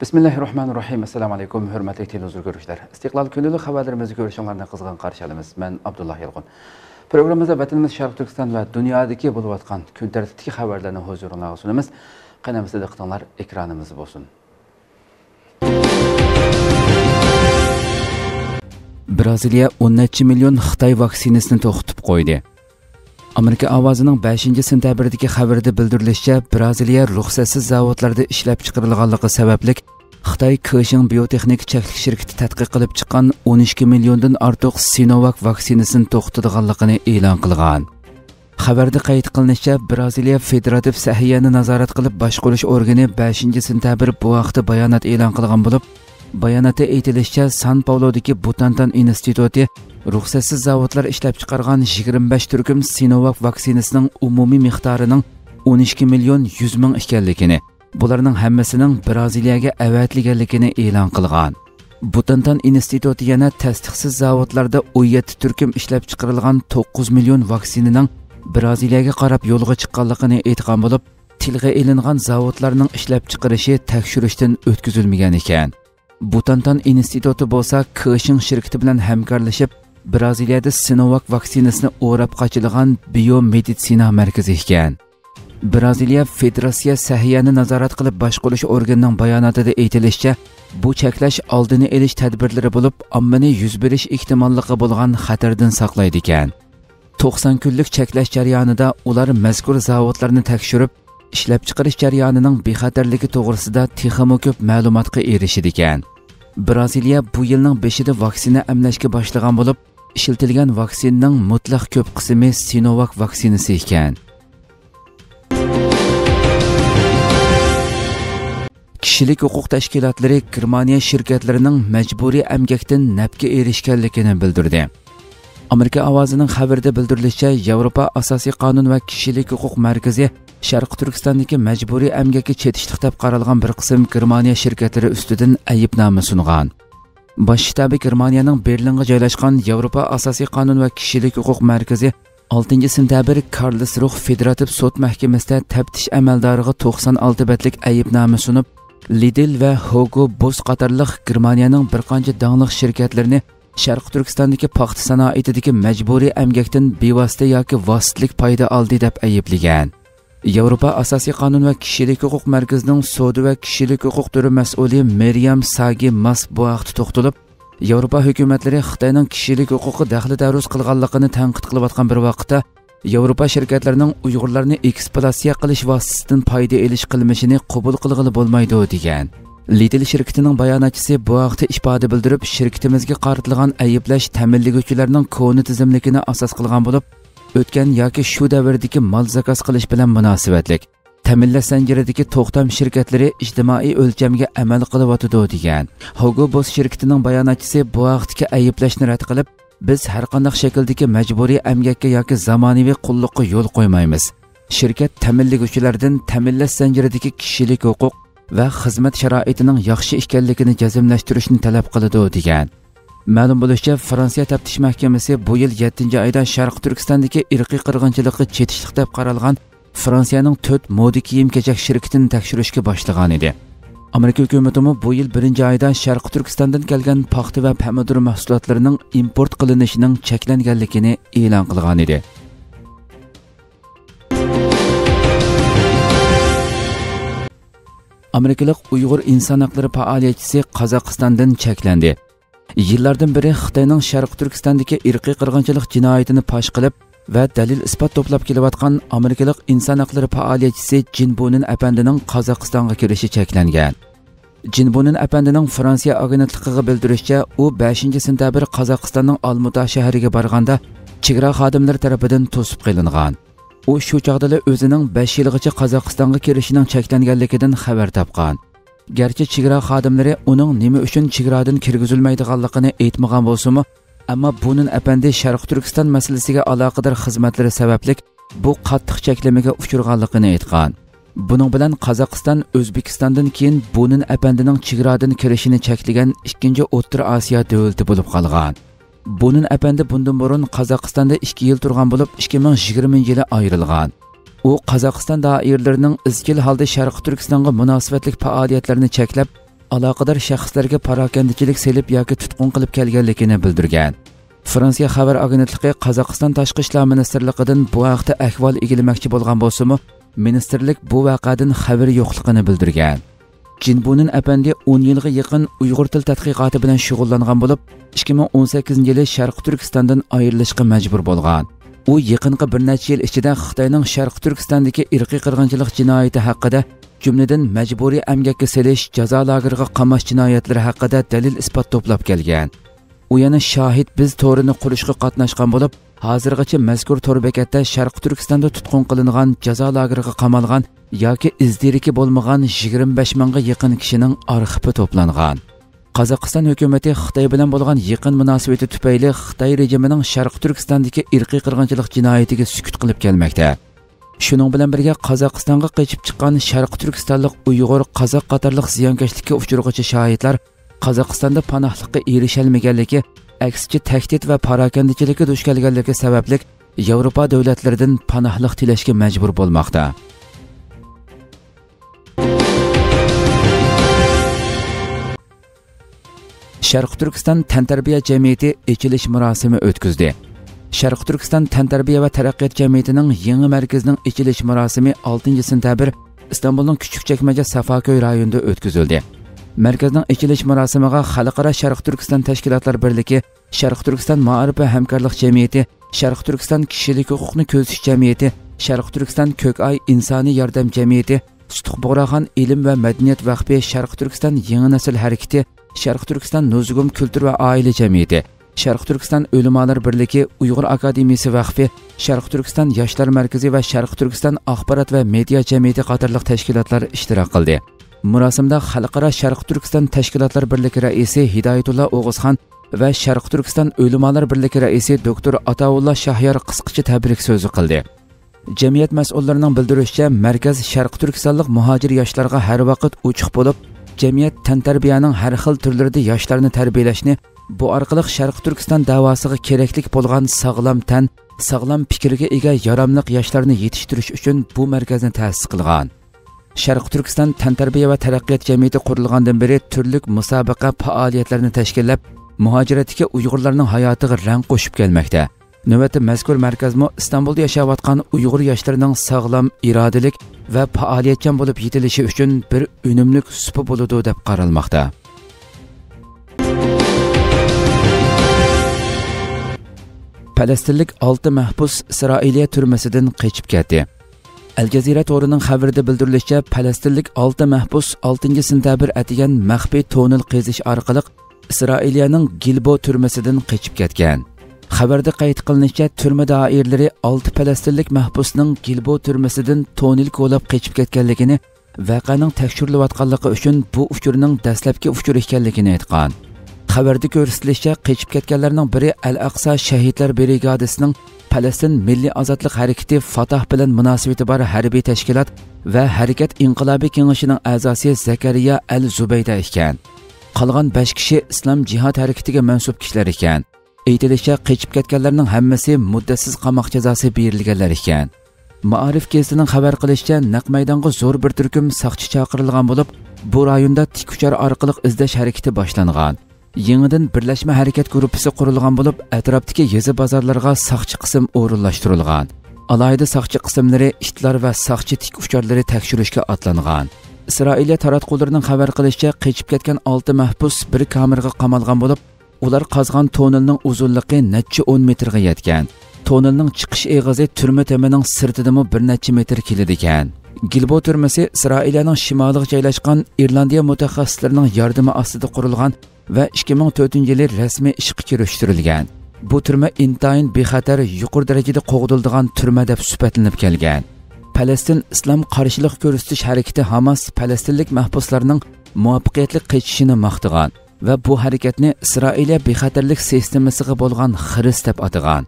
Bismillahirrahmanirrahim. Assalamu alaikum. Hürmetli televizyon görüşler. İstiqlal günlük haberlerimizi görüşenlerine kızgın karşılayalımız. Ben Abdulla Yulgon. Programımızda vatanımız Şarkı Türkistan ve dünyadaki bulvatkan gün tertipteki haberlerine huzuruna sunumuz. Kanalımızda dikkatler ekranımızı bozsun. Braziliya 10 milyon Xitay vaksinasini to'xtatib qo'ydi. Amerika ovozining 5-sentabrdagi xabarida bildirilishicha, Braziliya ruxsatsiz zavodlarda ishlab chiqarilganligi sababli Xitoy Qishing biotexnik cheklik shirkati tadqiq qilib chiqqan 12 milliondan ortiq Sinovac vaksinasini to'xtatganligini e'lon qilgan. Xabarda qayd qilinishicha, Braziliya Federativ sahiyani nazorat qilib boshqarish organi 5-sentabr bu vaqtda bayonot e'lon qilgan bo'lib, bayonotda aytilishicha, San Paulodagi Butantan İnstituti ruxsatsiz zavodlar ishlab chiqargan 25 turkum Sinovac vaksinasining umumiy miqdorining 12 milyon 100 ming ekanligini, bularning hammasining Braziliyaga avatilganligini e'lon qilgan. Butantan İnstituti yana tasdiqsiz zavodlarda 17 turkum ishlab chiqarilgan 9 milyon vaksinaning Braziliyaga qarab yo'lga chiqqanligini aytgan bo'lib, tilga ilingan zavodlarning ishlab chiqarishi tekshirishdan o'tkazilmagan ekan. Butantan İnstituti bo'lsa, Qishing shirkati bilan hamkorlashib, Braziliyada Sinovac vaksinasini o'rab qochilgan biomeditsina markazi ekan. Braziliya Federatsiya sahiyani nazorat qilib boshqarish organining bayonotida aytilishicha, bu cheklash oldini olish tadbirlari bo'lib, ommaning yuz berish ehtimolligi bo'lgan xatardan saqlaydi ekan. 90 kunlik cheklash jarayonida ular mazkur zavodlarni tekshirib, ishlab chiqarish jarayonining bexatarligi to'g'risida texmo ko'p ma'lumotga erishdi ekan. Braziliya bu yilning 5-ida vaksina emlashga boshlagan bo'lib, ishlatilgan vaksinaning mutlaq ko'p qismi Sinovac vaksinasi ekan. Kishilik huquq tashkilotlari Germaniya shirkatlarining majburiy emgakdan nafqa erishganligini bildirdi. Amerika ovozining xabarida bildirilishicha, Yevropa asosiy qonun va kishilik huquq markazi Sharq Turkistondagi majburiy emgakka chetishliq deb qaralgan bir qism Germaniya shirkatlari ustidan aybnoma sungan. Bosh shtabi Germaniyaning Berlinga joylashgan Yevropa asosiy qonun va kishilik huquq markazi 6-sentabr Karlsruhe Federativ Sot Mahkemesida taftish amaldoriga 96 betlik aybnoma sunib, Lidl va Hugo Boss qatorliq Germaniyaning bir qancha dongli shirkatlarini Sharq Turkistondagi paxta sanoatidagi majburiy emgakdan bevosita yoki vositalik foyda oldi deb ayblagan. Yevropa asosiy qonun va kishilik huquq markazining savdo va kishilik huquq turi mas'uli Meryem Sagi Mas bu vaqtda to'xtalib, Yevropa hukumatlari Xitoyning kishilik huquqi daxli daruz qilganligini tanqid qilayotgan bir vaqtda Yevropa shirkatlarining Uyg'urlarni eksploatatsiya qilish vositasidan foyda olish qilmishini qabul qilg'ili bo'lmaydi degan. Lidl shirkatining bayonotchisi bu vaqtda ifoda bildirib, shirkatimizga qaratilgan ayblash ta'minlovchilarning qonun tizimligini asos qilgan bo'lib, o'tgan yoki shu davrdagi mal zakaz qilish bilan munosabatlik ta'minlash zanjiridagi to'xtam shirkatlari ijtimoiy o'lchamga amal qilyotdi degan. Hugo Boss shirkatining bayonotchisi bu vaqtdagi ayblashni rad qilib, biz har qanday shakldagi majburiy emgakka yoki zamonaviy qulluqqa yo'l qo'ymaymiz. Shirkat ta'minlovchilardan ta'minlash zanjiridagi kishilik huquq va xizmat sharoitining yaxshi ekanligini jazmlashtirishni talab qiladi degan. Ma'lum bo'lishicha, Fransiya taftish mahkamasi bu yil 7-oyda Sharq Turkistondagi irqiy qirg'inchilikka chetishliq deb qaralgan Fransiyaning 4 moda kiyim-kechak shirkatini tekshirishga boshlagan edi. Amerika hukumati bu yil 1-oyda Sharq Turkistondan kelgan paxta va pomidor mahsulotlarining import qilinishining cheklanganligini e'lon qilgan edi. Amerikalik Uyghur inson huquqlari faoliyatchisi Qozaqistondan cheklandi. Yillardan beri Xitoyning Sharq Turkistondagi irqiy qirg'inchilik jinoyatini fosh qilib va dalil isbot to'plab kelayotgan amerikalik inson huquqlari faoliyatchisi Jinbun apandining Qozog'istonga kelishi cheklangan. Jinbun apandining Fransiya agentligiga bildirishicha, u 5-sentabr Qozog'istonning Olmuta shahriga borganda chegara xodimlari tomonidan to'sib qilingan. U shu chog'da o'zining 5 yilgacha Qozog'istonga kelishining cheklanganligidan xabar topgan. Gerçi chegara xodimlari uning nima uchun chegaradan kirgizilmaydiganligini aytmagan bo'lsa-mu, ammo buning apandi Sharq Turkiston masalasiga aloqador xizmatlari sababli bu qattiq cheklamaga uchirganligini aytgan. Buning bilan Qozog'iston O'zbekistondan keyin buning apandining chegaradan kirishini cheklagan 2-o'rta Osiyo davlati bo'lib qolgan. Buning apandi bundan burun Qozog'istonda 2 yil turgan bo'lib, 2020-yili ayrilgan. U Qozog'iston doiralarining izchil holda Sharq Turkistonga munosabatlik faoliyatlarini cheklab, alaqadar şəxslərə parakəndichilik selib yoki tutqun qilib kelganligini bildirgan. Fransiya xəbər agentligi Qozog'iston Tashqi ishlar ministerligidan bu haqda ahvol egilmoqchi bo'lgan bo'lsa-mu, ministerlik bu vaqadan xəbər yo'qligini bildirgan. Jinbunun apandi 10 yilga yaqin Uyg'ur til tadqiqoti bilan shug'ullangan bo'lib, 2018-yili Sharq Turkistondan ayrilishga majbur bo'lgan. U yaqinqi bir necha yil ichida Xitoyning Sharq Turkistondagi irqiy qirg'inchilik jinoyati haqida, jumladan majburiy amgakka selish, jazo lageriga qamash jinoyatlari haqida dalil-isbot to'plab kelgan. U yana Shohid biz to'rini qurishga qatnashgan bo'lib, hozirgacha mazkur to'r bekatda Sharq Turkistonda tutqun qilingan, jazo lageriga qamalgan yoki izdiriki bo'lmagan 25 mingga yaqin kishining arxivi to'plangan. Qozog'iston hukumatı Xitoy bilan bo'lgan yaqin munosabati tufayli Xitoy rejimining Sharq Turkistondagi irqiy qirg'inchilik jinoyatiga sukut qilib kelmoqda. Shuning bilan birga Qozog'istonga qochib chiqqan Sharq Turkistonlik Uyg'ur, Qozoq qatorliq ziyonkashlikka uchraguvchi shohidlar Qozog'istonda panohlikka erishalmaganligi, aksicha tahdid va parakandichilikka duch kelganligi sababli Yevropa davlatlaridan panohlik tilashga majbur bo'lmoqda. Sharq Turkiston Tantarbiya jamiyati ichilish murosimi o'tkazdi. Sharq Turkiston Tantarbiya va taraqqiyot jamiyatining yangi markazining ichilish murosimi 6-sentabr Istanbulning Kichikchakmaja Safaköy rayonida o'tkazildi. Markazning ichilish murosimiga Xalqaro Sharq Turkiston Tashkilotlar birligi, Sharq Turkiston Ma'rifat va hamkorlik jamiyati, Sharq Turkiston kishilik huquqni ko'zlash jamiyati, Sharq Turkiston Ko'koy insoniy yordam jamiyati, Sutuq Bo'raxon ilm va madaniyat vaqfi, Sharq Turkiston yangi nasl harakati, Sharq Turkiston Nozugum Kültür ve Aile Cemiyeti, Sharq Turkiston Ölümalar Birliki, Uyghur Akademisi Vakfi, Sharq Turkiston Yaşlar Merkezi ve Sharq Turkiston Axbarat ve Media Cemiyeti qatarlıq teşkilatlar iştirak qildi. Murasimda Xalqaro Sharq Turkiston Teşkilatlar Birliki Reisi Hidayatullah Oğuzhan ve Sharq Turkiston Ölümalar Birliki Reisi Doktor Ataullah Şahyar qısqıcı təbrik sözü qildi. Cemiyet məsullarının bildirişçe, Merkez Sharq Turkistonluq muhacir yaşlarga hər vaqt uçuq bolub, Cemiyet tantarbiyaning har xil turlarida yoshlarni tarbiyalashni, bu orqali Sharq Turkiston davosiga kerakli bo'lgan sog'lom tan, sog'lom fikrga ega yaramli yoshlarni yetishtirish uchun bu markazni ta'sis qilgan. Sharq Turkiston tantarbiya va taraqqiyot jamiyati qurilgandan beri turli musobaqa faoliyatlarini tashkillab, muhojiratga Uyg'urlarning hayotiga rang qo'shib kelmoqda. Növbəti mazkur markazmo İstanbulda yaşayotgan Uyg'ur yoshlarining sog'lom, irodalik ve faaliyetçan bulup yetilishi üçün bir ünümlük süpü buludu deb qaralmaqda. Palestinlik 6 mahbus İsrailiya türmesinden kaçıp ketdi. Al-Jazira to'rining xabarida bildirilishicha, Palestinlik 6 mahbus 6-sentabr atigan maxfiy tonel qazish orqali İsrailiyaning Gilboa türmesinden kaçıp ketgan. Xabarda qayd qilinishicha, turma doiralari 6 Palestinlik mahbusning Gilboa turmasidan tonel ko'lab qochib ketganligini, vaqaning tekshirilayotganligi uchun bu uchurning dastlabki uchur ekanligini aytgan. Xabarda ko'rsatilishicha, qochib ketganlarning biri Al-Aqsa shahidlar brigadasining Falastin Milliy Ozodlik harakati Fatah bilan munosabati bor harbiy tashkilot va harakat inqilobiy kengashining a'zosi Zəkiriyə Əl-Zubeydə ekan. Qolgan 5 kishi Islom jihad harakatiga mansub kishilar ekan. Aytilishicha, qochib ketganlarning hammasi muddatsiz qamoq jazosi berilganlar ekan. Ma'arif gazetasining xabar qilishicha, naq maydonga zo'r bir turkum saqchi chaqirilgan bo'lib, bu rayonda tikuchar orqali izlash harakati boshlangan. Yangidan birlashma harakat guruhi qurilgan bo'lib, atrofdagi yezi bozorlarga saqchi qism o'rinlashtirilgan. Alohida saqchi qismlari, itlar va saqchi tikuchorlari tekshirishga atlangan. Isroiliya taratqullarining xabar qilishicha, qochib ketgan 6 mahbus bir kamerga qamalgan bo'lib, ular qazgan tonelning uzunligi necha 10 metrga yetgan. Tonelning chiqish eg'izi turma temining sirtidimi bir necha metr keladi ekan. Gilboa turmasi Isroiliyaning shimoliga joylashgan Irlandiya mutaxassislarining yordami ostida qurilgan va 2004-yili rasmiy ishga kirishtirilgan. Bu turma intayin bexatar, yuqori darajada qo'g'diladigan turma deb sifatlanib kelgan. Falastin islom qarshilik ko'rsatish harakati Hamas falastinlik mahbuslarning muvaffaqiyatli qochishini maqtagan ve bu hareketini İsrailiya bexatarlik sistemasiga bo'lgan xiris deb atagan.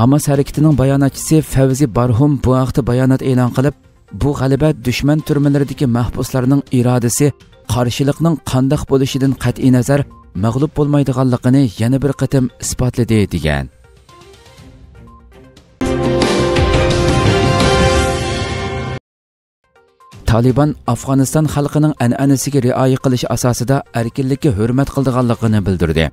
Hamas hareketining bayonotchisi Favzi Barhum bu haqda bayonot e'lon qilib, bu g'alaba dushman turmalaridagi mahbuslarning irodasi, qarshilikning qandoq bo'lishidan qat'iy nazar mag'lub bo'lmaydiganligini yana bir qatim isbotladi degan. Taliban Afganistan xalqining an'anasiga rioya qilish asosida erkinlikka hurmat qilganligini bildirdi.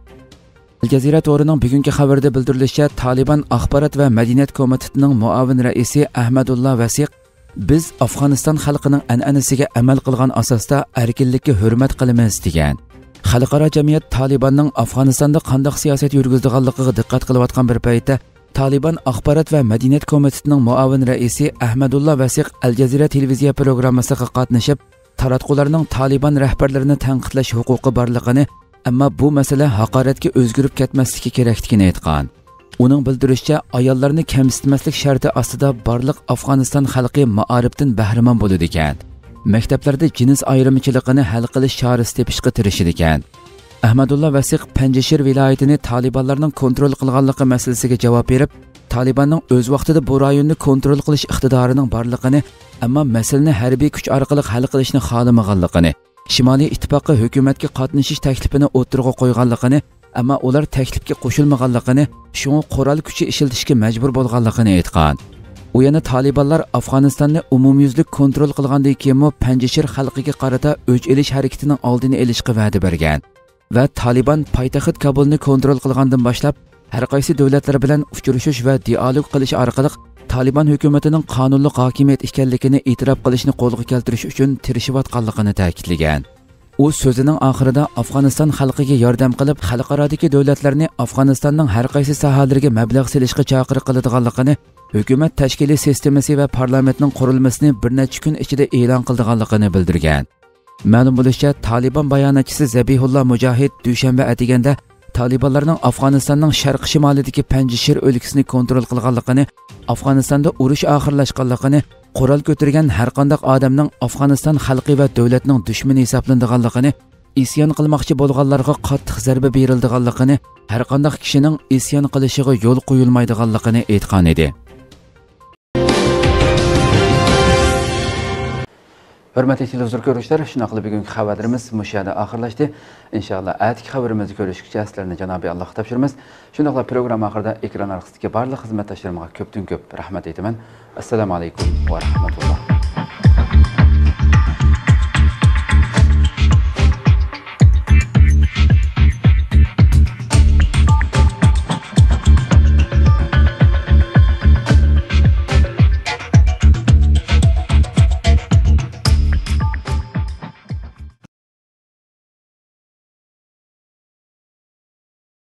Al-Jazeera to'rining bugungi xabarda bildirilishicha, Taliban axborot va madaniyat komitetining muavin raisi Ahmadullah Vasiq biz Afganistan xalqining an'anasiga amal qilgan asosda erkinlikka hurmat qilamiz degan. Xalqaro jamiyat Talibanning Afg'onistonda qanday siyosat yurgizganligiga diqqat qilayotgan bir paytda Taliban Axborot va Madaniyat komitetining muavin raisi Ahmadullah Vasiq Al-Jazeera televiziya programmasiga qatnashib, taratqularning Taliban rahbarlarini tanqidlash huquqi borligini, ammo bu masala haqoratga o'zgarib ketmasligi kerakligini aytgan. Uning bildirishicha, ayollarni kamsitmaslik sharti ostida barliq Afg'oniston xalqi ma'arifdan bahramon bo'ladi ekan. Maktablarda jins ayrimchiligini hal qilish chorasi tepishga tirishadi ekan. Ahmadullah Vasiq Pencişir vilayetini Talibanlarning kontrol qilganligi masalasiga javob berib, Talibanning o'z vaqtida bu rayonni kontrol qilish iqtidorining borligini, ammo masalani harbiy kuch orqali hal qilishni xohlamaganligini, Shimoliy ittifoqqa hukumatga qatnashish taklifini o'tirg'a qo'yganligini, ammo ular taklifga qo'shilmaganligini, shunga qo'ral kuchi ishlatishga majbur bo'lganligini aytgan. U yana Talibanlar Afg'onistonni umumyuzlik kontrol qilgandan keyin Pencişir xalqiga qarata o'ch elish harakatining oldini olishga va'da bergan. Ve Taliban paytaxt Kabulni kontrol qilgandan boshlab, har qaysi davlatlar bilan uchrashuv va dialog qilish orqali Taliban hukumatining qonunli hokimiyat ekanligini e'tirof qilishni qo'lga keltirish uchun tirishayotganligini ta'kidlagan. U so'zining oxirida Afg'oniston xalqiga yordam qilib, xalqarodagi davlatlarni Afg'onistonning har qaysi sohalariga mablag' selishga chaqiriq qiladiganligini, hukumat tashkiliy tizimasi va parlamentning qurilmasini bir necha kun ichida e'lon qiladiganligini bildirgan. Ma'lum bo'lishicha, Taliban bayonotchisi Zabihullah Mücahit dushanba atiganda Talibanlarning Afg'onistonning sharq-shimolidagi Pencişir o'lkasini kontrol qilganligini, Afg'onistonda urush oxirlashganligini, qurol ko'targan har qanday odamning Afg'oniston xalqi va davlatining dushmani hisoblanadiganligini, isyon qilmoqchi bo'lganlarga qattiq zarba beriladiganligini, har qanday kishining isyon qilishiga yo'l qo'yilmaydiganligini aytgan edi. Hörmətli televizor görüşlər, şunaqlı bir günkü xəbərlərimiz müşahidə axırlaşdı. İnşallah ətki xəbərimizi görüşdükcə sizlərlə Cənab-ı Allah tapşırırıq. Şunaqla proqram axırda ekran arxasındakı barlıq xidmətdaşlarıma köpdən köp rəhmət etmən. Assalamu alaykum və rahmetullah.